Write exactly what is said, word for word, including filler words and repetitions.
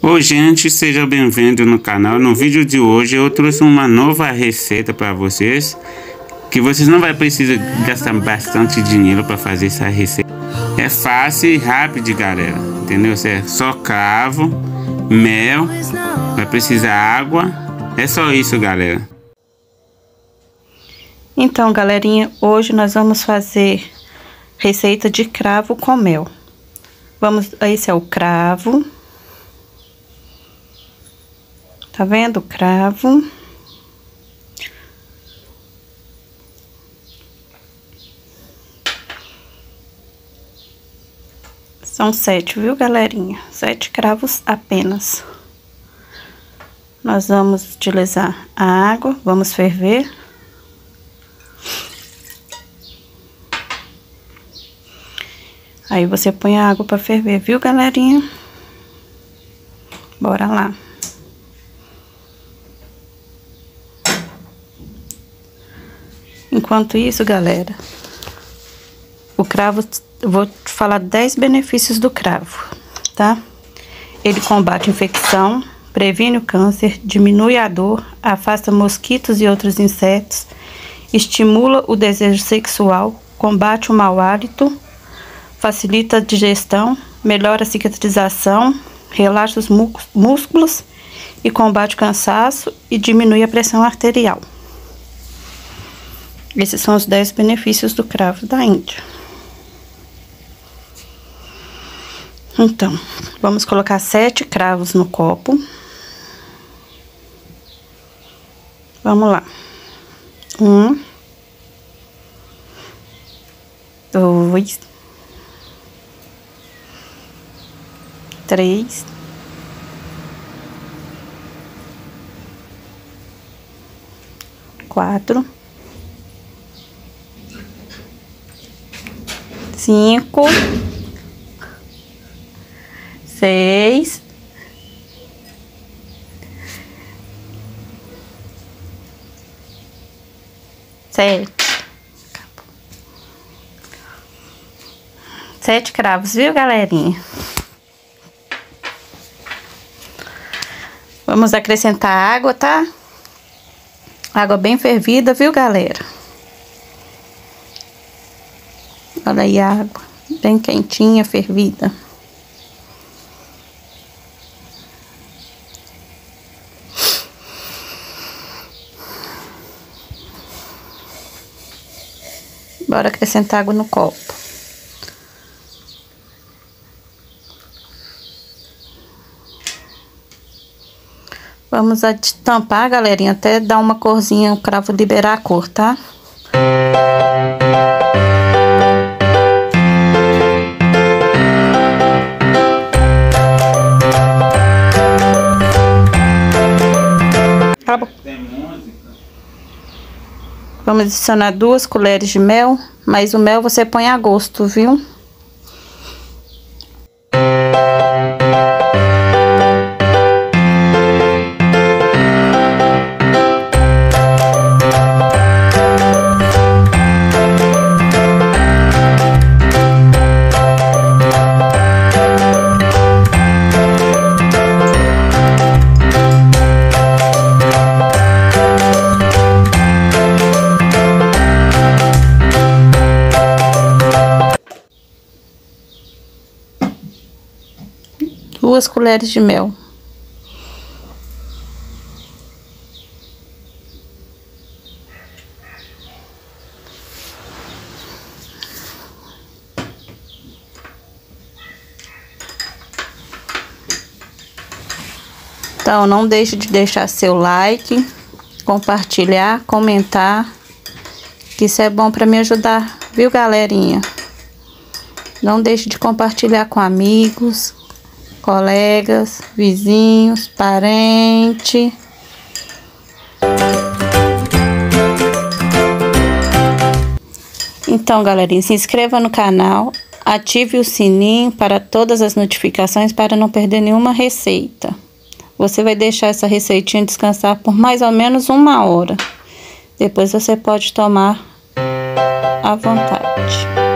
Oi gente, seja bem-vindo no canal. No vídeo de hoje eu trouxe uma nova receita para vocês, que vocês não vai precisar gastar bastante dinheiro para fazer essa receita. É fácil e rápido, galera, entendeu? É só cravo, mel, vai precisar água, é só isso, galera. Então galerinha, hoje nós vamos fazer receita de cravo com mel. Vamos, esse é o cravo. Tá vendo o cravo? São sete, viu, galerinha? Sete cravos apenas. Nós vamos utilizar a água, vamos ferver. Aí você põe a água para ferver, viu, galerinha? Bora lá. Enquanto isso, galera, o cravo, vou falar dez benefícios do cravo, tá? Ele combate infecção, previne o câncer, diminui a dor, afasta mosquitos e outros insetos, estimula o desejo sexual, combate o mau hálito, facilita a digestão, melhora a cicatrização, relaxa os músculos e combate o cansaço e diminui a pressão arterial. Esses são os dez benefícios do cravo da Índia. Então, vamos colocar sete cravos no copo. Vamos lá. Um, dois, três, quatro, cinco, seis, sete, sete cravos, viu, galerinha? Vamos acrescentar água, tá? Água bem fervida, viu, galera? Olha aí a água, bem quentinha, fervida. Bora acrescentar água no copo. Vamos tampar, galerinha, até dar uma corzinha, o cravo liberar a cor, tá? Vamos adicionar duas colheres de mel, mas o mel você põe a gosto, viu? Duas colheres de mel. Então, não deixe de deixar seu like, compartilhar, comentar, que isso é bom para me ajudar, viu, galerinha? Não deixe de compartilhar com amigos, colegas, vizinhos, parente. Então, galerinha, se inscreva no canal, ative o sininho para todas as notificações para não perder nenhuma receita. Você vai deixar essa receitinha descansar por mais ou menos uma hora. Depois você pode tomar à vontade.